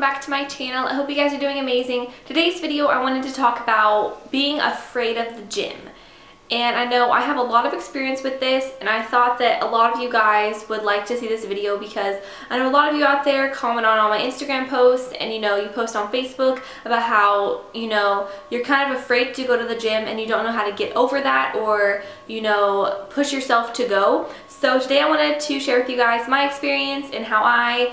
welcome back to my channel. I hope you guys are doing amazing. Today's video I wanted to talk about being afraid of the gym. And I know I have a lot of experience with this, and I thought that a lot of you guys would like to see this video because I know a lot of you out there comment on all my Instagram posts, and you post on Facebook about how, you're kind of afraid to go to the gym and you don't know how to get over that or, push yourself to go. So today I wanted to share with you guys my experience and how I,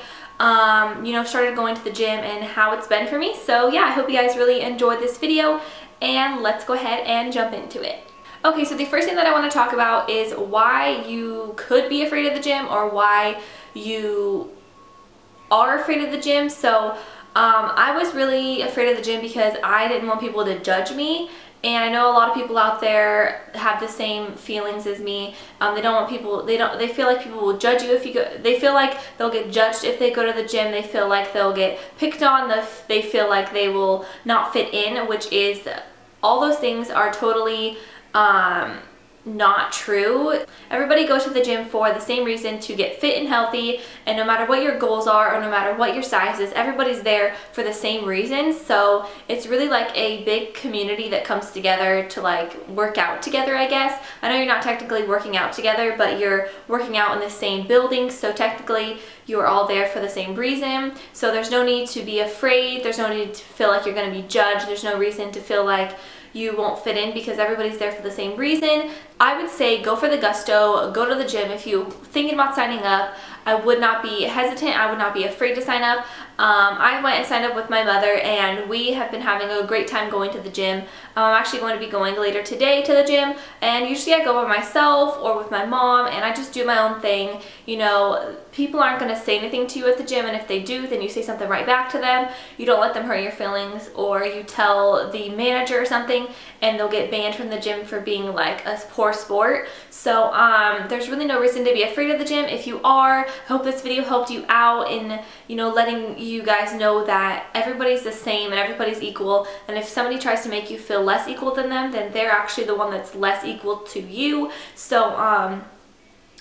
started going to the gym and how it's been for me. So yeah, I hope you guys really enjoyed this video, and let's go ahead and jump into it. Okay, so the first thing that I want to talk about is why you could be afraid of the gym or why you are afraid of the gym. So I was really afraid of the gym because I didn't want people to judge me. And I know a lot of people out there have the same feelings as me. They don't want people, they feel like people will judge you if you go, they feel like they'll get judged if they go to the gym, they feel like they'll get picked on, they feel like they will not fit in, which is, all those things are totally not true. Everybody goes to the gym for the same reason, to get fit and healthy, and no matter what your goals are or no matter what your size is, everybody's there for the same reason. So it's really like a big community that comes together to like work out together, I guess. I know you're not technically working out together, but you're working out in the same building, so technically you're all there for the same reason. So there's no need to be afraid, there's no need to feel like you're going to be judged, there's no reason to feel like you won't fit in because everybody's there for the same reason. I would say go for the gusto, go to the gym. If you're thinking about signing up, I would not be hesitant, I would not be afraid to sign up. I went and signed up with my mother, and we have been having a great time going to the gym. I'm actually going to be going later today to the gym, and usually I go by myself or with my mom, and I just do my own thing. People aren't going to say anything to you at the gym, and if they do, then you say something right back to them. You don't let them hurt your feelings, or you tell the manager or something and they'll get banned from the gym for being like a poor sport. So there's really no reason to be afraid of the gym. If you are, I hope this video helped you out in, letting you guys know that everybody's the same and everybody's equal. And if somebody tries to make you feel less equal than them, then they're actually the one that's less equal to you. So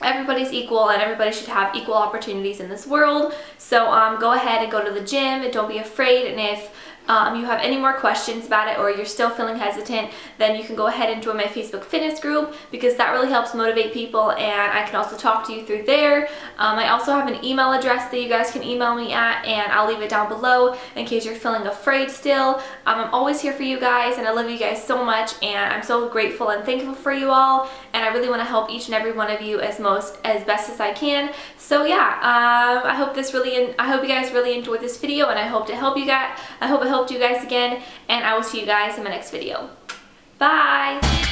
everybody's equal, and everybody should have equal opportunities in this world. So go ahead and go to the gym, and don't be afraid. And if you have any more questions about it, or you're still feeling hesitant, then you can go ahead and join my Facebook fitness group, because that really helps motivate people, and I can also talk to you through there. I also have an email address that you guys can email me at, and I'll leave it down below in case you're feeling afraid still. I'm always here for you guys, and I love you guys so much, and I'm so grateful and thankful for you all, and I really want to help each and every one of you as best as I can. So yeah, I hope you guys really enjoyed this video, and I hope to help you guys. I hope it helped you guys again, and I will see you guys in my next video. Bye!